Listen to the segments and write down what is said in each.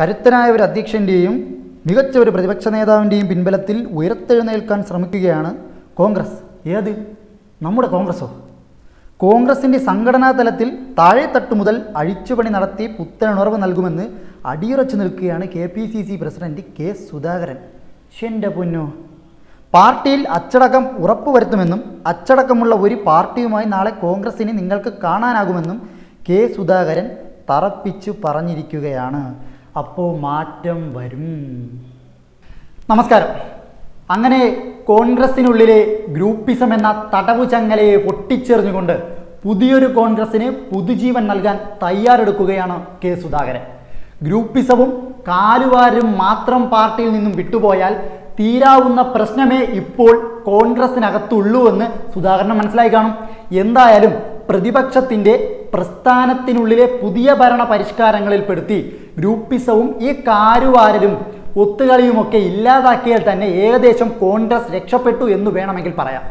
കരുത്തനായ ഒരു അധ്യക്ഷന്റെയും മികച്ച ഒരു പ്രതിപക്ഷ നേതാവിന്റെയും പിൻബലത്തിൽ ഉയർത്തെഴുന്നേൽക്കാൻ ശ്രമിക്കുകയാണ് കോൺഗ്രസ്. ഏത്? നമ്മുടെ കോൺഗ്രസോ? കോൺഗ്രസിന്റെ സംഘടനാ തലത്തിൽ താഴെത്തട്ട് മുതൽ അഴിച്ചുപണി നടത്തി പുത്തനുണർവ് നൽകുമെന്ന് അടിയുറച്ചു നിൽക്കുകയാണ് KPCC പ്രസിഡന്റ് K. സുധാകരൻ. ഷെൻ്റെ പൊന്നോ, പാർട്ടിയിൽ അച്ചടക്കം ഉറപ്പുവരുത്തുമെന്നും അച്ചടക്കമുള്ള ഒരു പാർട്ടിയുമായി നാളെ കോൺഗ്രസിനെ നിങ്ങൾക്ക് കാണാനാകുമെന്നും K. സുധാകരൻ തറപ്പിച്ചു പറഞ്ഞിരിക്കുകയാണ്. അപ്പോൾ മാറ്റം വരും. നമസ്കാരം. അങ്ങനെ കോൺഗ്രസിനുള്ളിലെ ഗ്രൂപ്പിസം എന്ന തടവുചങ്ങലയെ പൊട്ടിച്ചെറിഞ്ഞുകൊണ്ട് പുതിയൊരു കോൺഗ്രസിന് പുതുജീവൻ നൽകാൻ തയ്യാറെടുക്കുകയാണ് K. സുധാകരൻ. ഗ്രൂപ്പിസവും കാലുവാരും മാത്രം പാർട്ടിയിൽ നിന്നും വിട്ടുപോയാൽ തീരാവുന്ന പ്രശ്നമേ ഇപ്പോൾ കോൺഗ്രസിനകത്തുള്ളൂ എന്ന് സുധാകരന് മനസ്സിലായി കാണും. എന്തായാലും പ്രതിപക്ഷത്തിൻ്റെ പ്രസ്ഥാനത്തിനുള്ളിലെ പുതിയ ഭരണ പരിഷ്കാരങ്ങളിൽപ്പെടുത്തി ഗ്രൂപ്പിസവും ഈ കാരുവാരലും ഒത്തുകളിയുമൊക്കെ ഇല്ലാതാക്കിയാൽ തന്നെ ഏകദേശം കോൺഗ്രസ് രക്ഷപ്പെട്ടു എന്ന് വേണമെങ്കിൽ പറയാം.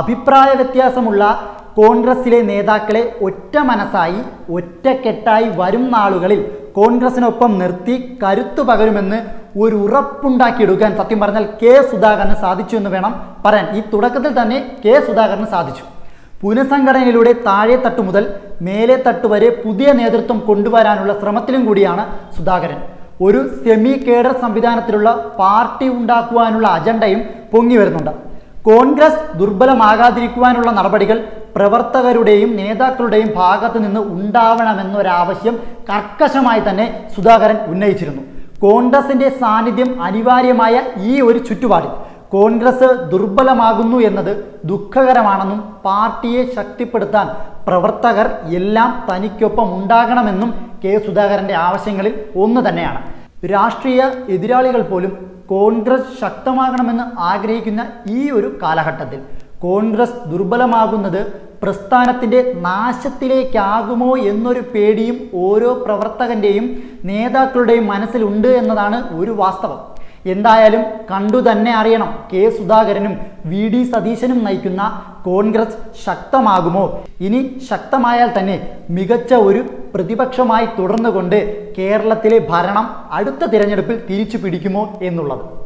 അഭിപ്രായ വ്യത്യാസമുള്ള കോൺഗ്രസിലെ നേതാക്കളെ ഒറ്റ മനസ്സായി ഒറ്റക്കെട്ടായി വരും നാളുകളിൽ കോൺഗ്രസിനൊപ്പം നിർത്തി കരുത്തു പകരുമെന്ന് ഒരു ഉറപ്പുണ്ടാക്കിയെടുക്കാൻ സത്യം പറഞ്ഞാൽ K. സുധാകരന് സാധിച്ചു എന്ന് വേണം പറയാൻ. ഈ തുടക്കത്തിൽ തന്നെ K. സുധാകരന് സാധിച്ചു. പുനഃസംഘടനയിലൂടെ താഴെ തട്ടു മുതൽ മേലെ തട്ട് വരെ പുതിയ നേതൃത്വം കൊണ്ടുവരാനുള്ള ശ്രമത്തിലും കൂടിയാണ് സുധാകരൻ. ഒരു സെമി കേഡർ സംവിധാനത്തിലുള്ള പാർട്ടി ഉണ്ടാക്കുവാനുള്ള അജണ്ടയും പൊങ്ങി വരുന്നുണ്ട്. കോൺഗ്രസ് ദുർബലമാകാതിരിക്കുവാനുള്ള നടപടികൾ പ്രവർത്തകരുടെയും നേതാക്കളുടെയും ഭാഗത്തു നിന്ന് ഉണ്ടാവണമെന്നൊരാവശ്യം കർക്കശമായി തന്നെ സുധാകരൻ ഉന്നയിച്ചിരുന്നു. കോൺഗ്രസിൻ്റെ സാന്നിധ്യം അനിവാര്യമായ ഈ ഒരു ചുറ്റുപാടിൽ കോൺഗ്രസ് ദുർബലമാകുന്നു എന്നത് ദുഃഖകരമാണെന്നും പാർട്ടിയെ ശക്തിപ്പെടുത്താൻ പ്രവർത്തകർ എല്ലാം തനിക്കൊപ്പം ഉണ്ടാകണമെന്നും K. സുധാകരൻ്റെ ആവശ്യങ്ങളിൽ ഒന്ന് തന്നെയാണ്. രാഷ്ട്രീയ എതിരാളികൾ പോലും കോൺഗ്രസ് ശക്തമാകണമെന്ന് ആഗ്രഹിക്കുന്ന ഈ ഒരു കാലഘട്ടത്തിൽ കോൺഗ്രസ് ദുർബലമാകുന്നത് പ്രസ്ഥാനത്തിൻ്റെ നാശത്തിലേക്കാകുമോ എന്നൊരു പേടിയും ഓരോ പ്രവർത്തകൻ്റെയും നേതാക്കളുടെയും മനസ്സിലുണ്ട് എന്നതാണ് ഒരു വാസ്തവം. എന്തായാലും കണ്ടു തന്നെ അറിയണം K. സുധാകരനും VD സതീശനും നയിക്കുന്ന കോൺഗ്രസ് ശക്തമാകുമോ. ഇനി ശക്തമായാൽ തന്നെ മികച്ച ഒരു പ്രതിപക്ഷമായി തുടർന്നുകൊണ്ട് കേരളത്തിലെ ഭരണം അടുത്ത തിരഞ്ഞെടുപ്പിൽ തിരിച്ചു പിടിക്കുമോ എന്നുള്ളത്.